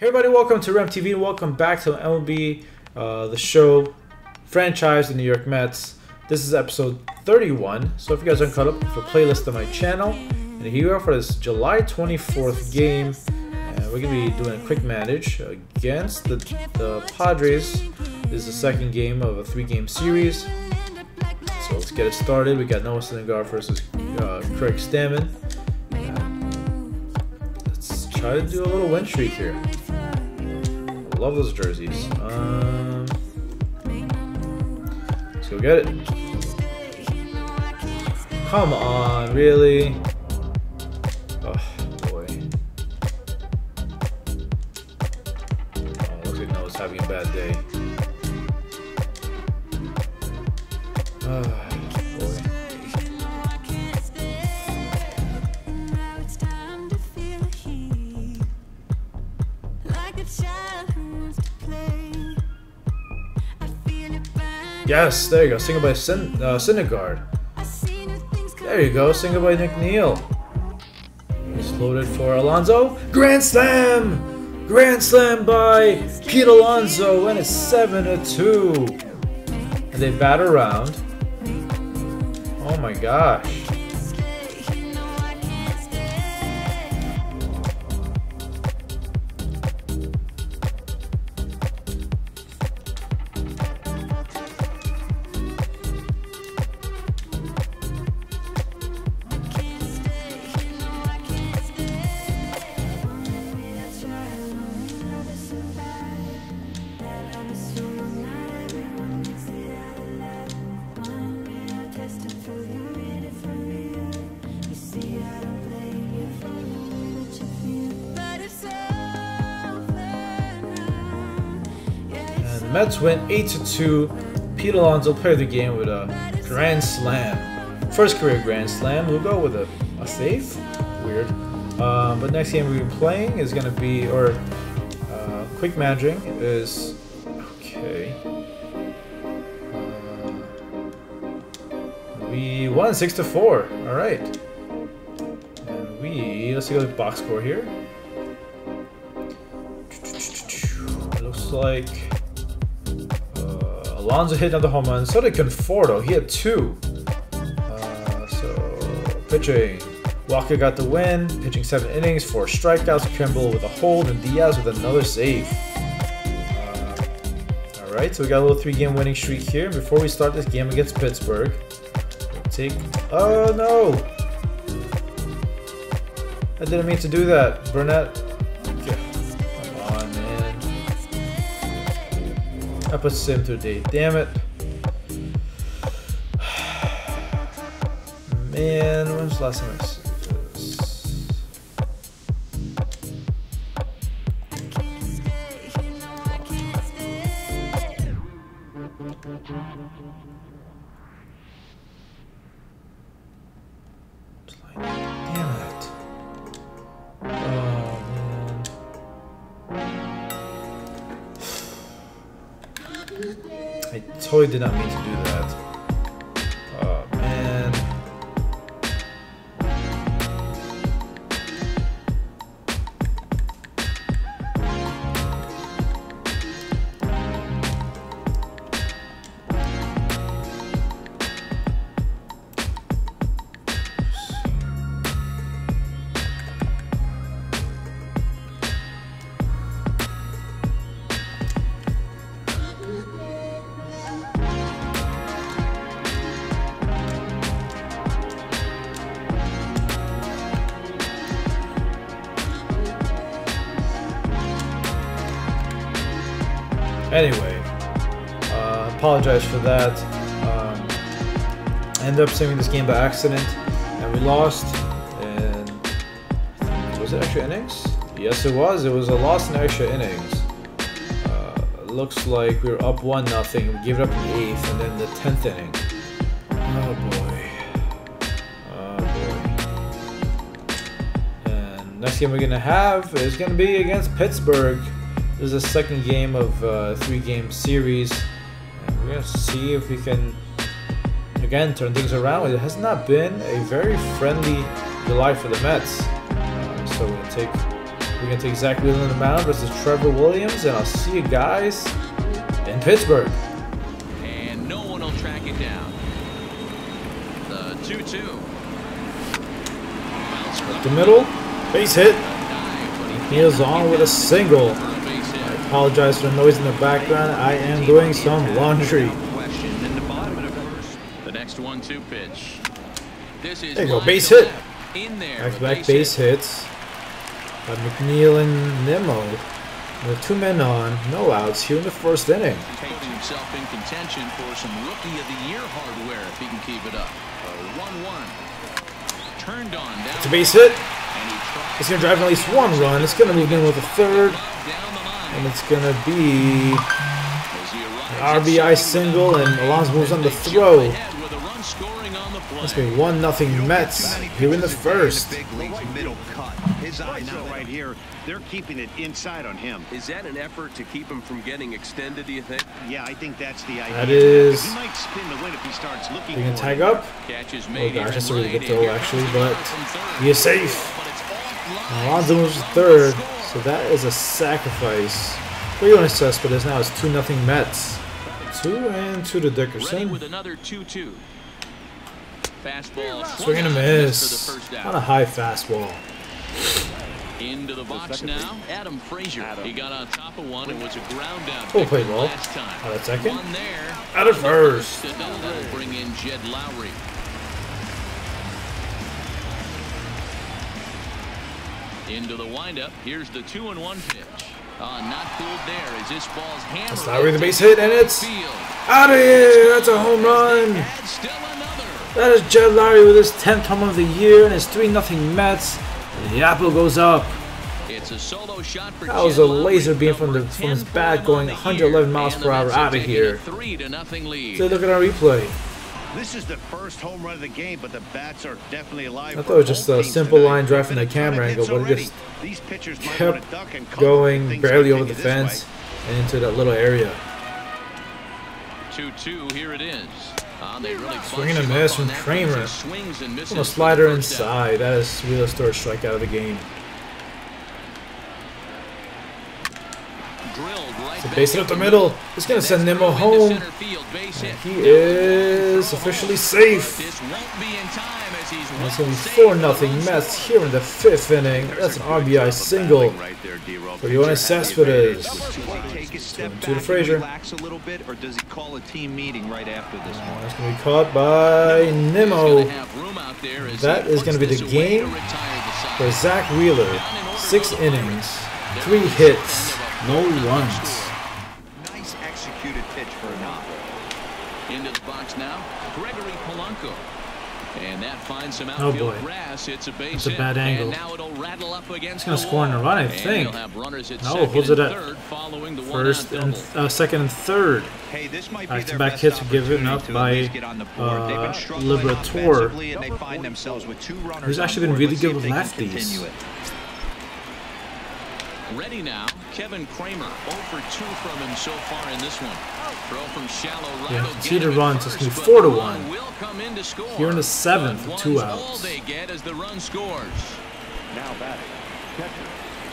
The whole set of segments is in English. Hey everybody, welcome to Rem TV and welcome back to MLB The Show franchise, the New York Mets. This is episode 31, so if you guys aren't caught up with a playlist on my channel, and here we are for this July 24th game, and we're going to be doing a quick manage against the Padres. This is the second game of a three-game series, so let's get it started. We got Noah Syndergaard versus Craig Stammen. Let's try to do a little win streak here. Love those jerseys. Let's go get it. Come on, really? Oh boy. Oh, looks like Noah's having a bad day. Yes, there you go. Single by Syndergaard. There you go. Single by Nick Neal. It's loaded for Alonso. Grand Slam! Grand Slam by Pete Alonso, and it's 7-2. And they bat around. Oh my gosh. Mets win 8-2. Pete Alonso played the game with a grand slam. First career grand slam. We'll go with a save. Weird. But next game we'll be playing is going to be, quick managing is, okay. We won 6-4. All right. And let's go to the box score here. It looks like Alonso hit another home run, so did Conforto. He had two. So, pitching. Walker got the win, pitching 7 innings, 4 strikeouts. Kimble with a hold, and Diaz with another save. Alright, so we got a little 3-game winning streak here. Before we start this game against Pittsburgh, we'll take... Oh, no! I didn't mean to do that. Burnett... That puts him through date. Damn it. Man, when was the last time I saw this? Damn it. Oh, man. I totally did not mean to do that. Oh, man. Anyway, apologize for that. I ended up saving this game by accident, and we lost. And was it extra innings? Yes, it was. It was a loss in extra innings. Looks like we were up 1-0. We gave it up in the 8th, and then the 10th inning. Oh boy. Oh boy. And next game we're gonna have is gonna be against Pittsburgh. This is the second game of a 3-game series. And we're going to see if we can, again, turn things around. It has not been a very friendly July for the Mets. So we're going to take We're going to take Zach Wheeler on the mound versus Trevor Williams, and I'll see you guys in Pittsburgh. And no one will track it down. The 2-2. Up the middle. Base hit. Neal's on with a single. I apologize for the noise in the background. I am doing some laundry. The next 1-2 pitch. There you go, base hit. Back-to-back base hits by McNeil and Nimmo. With two men on, no outs here in the first inning. Taking himself in contention for some Rookie of the Year hardware if he can keep it up. 1-1. Turned on down. It's a base hit. It's going to drive in at least one run. It's going to move in with a third. And it's going to be an RBI single, and Alonso moves on the throw. It's going to be 1-0 Mets here in the first. Middle cut. His eye now right here. They're keeping it inside on him. Is that an effort to keep him from getting extended, do you think? Yeah, I think that's the idea. That is. He might spin the win if he starts looking. He can tag up. Oh gosh, that's a really good throw actually, but he is safe. Alonso moves to third, so that is a sacrifice. 3-1 Cespedes now. It's 2-0 Mets. 2-2 to Dickerson. With another 2-2. Fastball. Swing and a miss. On a high fastball. Into the box now, Adam Frazier. He got on top of one and was a ground out. Full play ball. Out of second. Out of first. Bring in Jed Lowrie. Into the windup. Here's the 2-1 pitch. Not cooled there as this ball's hammered. That's Lowrie the base hit, and it's out of here. That's a home run. That is Jed Lowrie with his 10th home run of the year, and it's 3-0 Mets. The apple goes up. It's a solo shot for that was a laser beam from his bat going 111 miles per hour out of here. So look at our replay. This is the first home run of the game, but the bats are definitely alive. I thought it was just a simple line drive from the camera angle, but it just kept going barely over the fence and into that little area. 2-2, here it is. Swing and a miss from Kramer. A slider inside. That is Wheeler's third strikeout of the game. So base hit up the middle. It's going to send Nimmo home. And he is officially safe. And it's going to be 4-0 Mets here in the fifth inning. That's an RBI single for Yoenis Cespedes. 2-2 to Frazier. That's going to be caught by Nimmo. That is going to be the game for Zach Wheeler. 6 innings, 3 hits, no runs. Nice executed pitch for a knock. Into the box now, Gregory Polanco. And that finds some outfield grass. It's a base hit. That's a bad angle. It's going to score on a run, I think. No, holds it at first and second and third. Back-to-back hits were given up by Liberatore, who's actually been really good with lefties. Ready now, Kevin Kremer, 0-for-2 from him so far in this one. Throw from shallow right. Yeah, 2 runs, it's going to be 4-1. Here in the seventh, 2 outs. All they get is the run scores. Now batting.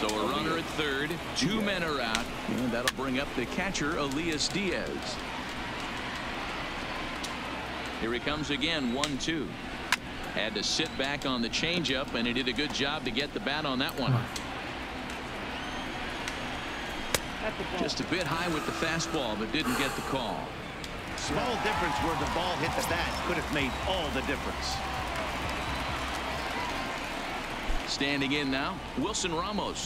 So a runner at third, 2 men are out, and that'll bring up the catcher, Elias Diaz. Here he comes again, 1-2. Had to sit back on the changeup, and he did a good job to get the bat on that one. Just a bit high with the fastball, but didn't get the call. Small difference where the ball hit the bat could have made all the difference. Standing in now, Wilson Ramos.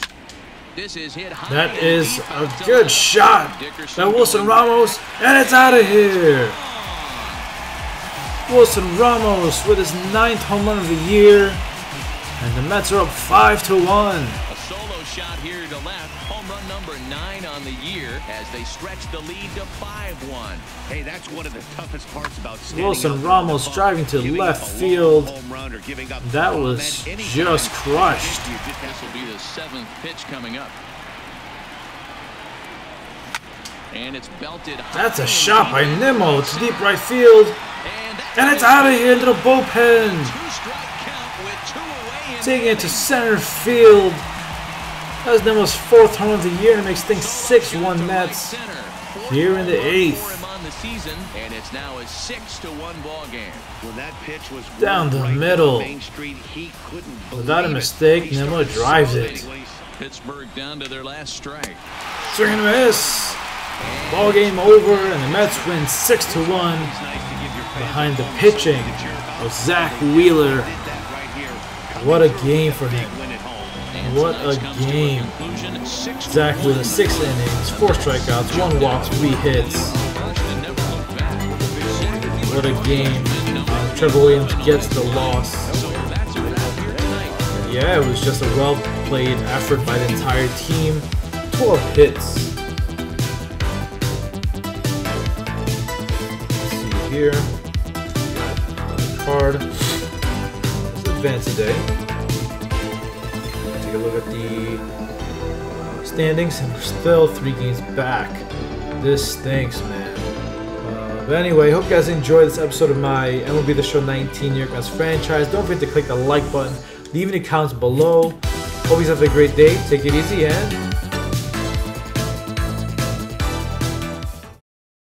This is hit high. That is a good shot by Wilson Ramos, and it's out of here. Wilson Ramos with his 9th home run of the year, and the Mets are up 5-1. Shot here to left, home run number 9 on the year as they stretch the lead to 5-1. Hey, that's one of the toughest parts about Wilson Ramos driving to left field. That was just crushed. This will be the 7th pitch coming up. And it's belted. That's a shot by Nimmo to deep right field. And it's out of here into the bullpen. Taking it to center field. That was Nimmo's 4th home of the year, and it makes things 6-1 Mets here in the 8th. And it's now a 6-1 ball game. Well, that pitch was down the middle. Without a mistake, Nimmo drives it. Pittsburgh down to their last strike. Swing and a miss. Ball game over, and the Mets win 6-1 behind the pitching of Zach Wheeler. What a game for him. What a game. Zach Wheeler, 6 innings, 4 strikeouts, 1 walk, 3 hits. What a game. Trevor Williams gets the loss. Yeah, it was just a well-played effort by the entire team. 12 hits. Let's see here. Card. Let's advance today. Take a look at the standings, and we're still 3 games back. This stinks, man. But anyway, hope you guys enjoyed this episode of my MLB The Show 19 New York Mets franchise. Don't forget to click the like button, leave any comments below. Hope you guys have a great day. Take it easy, and